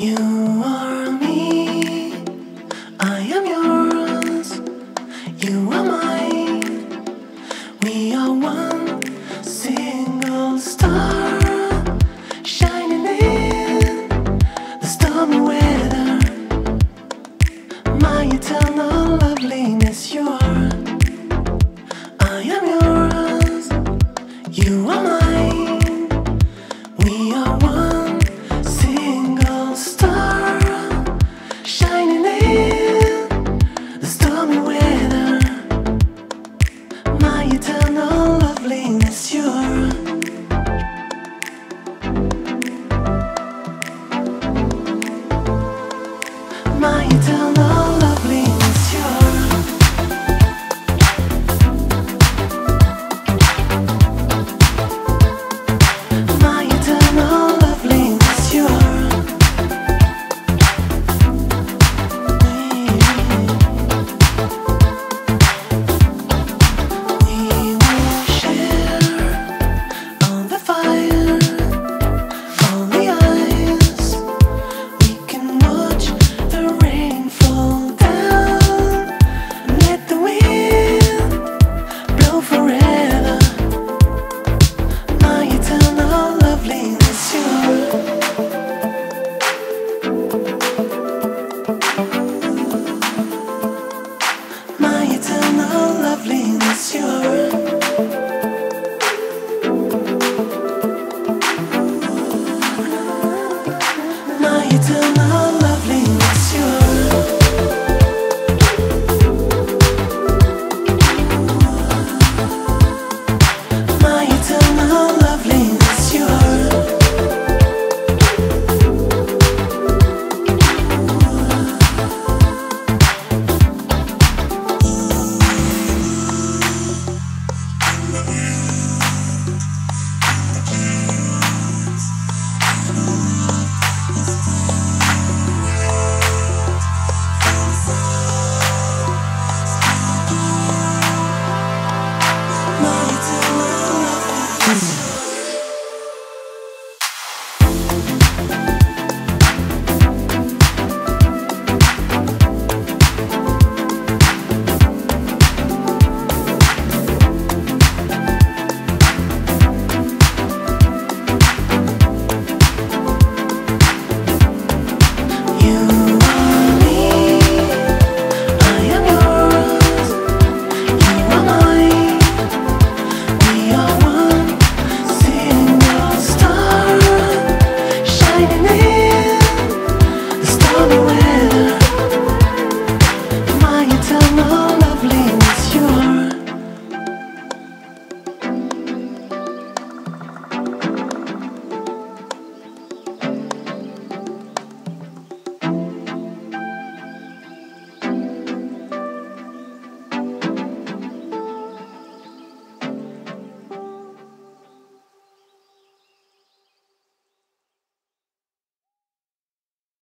You are me, I am yours, you are mine. We are one single star, shining in the stormy weather. My eternal loveliness, you are.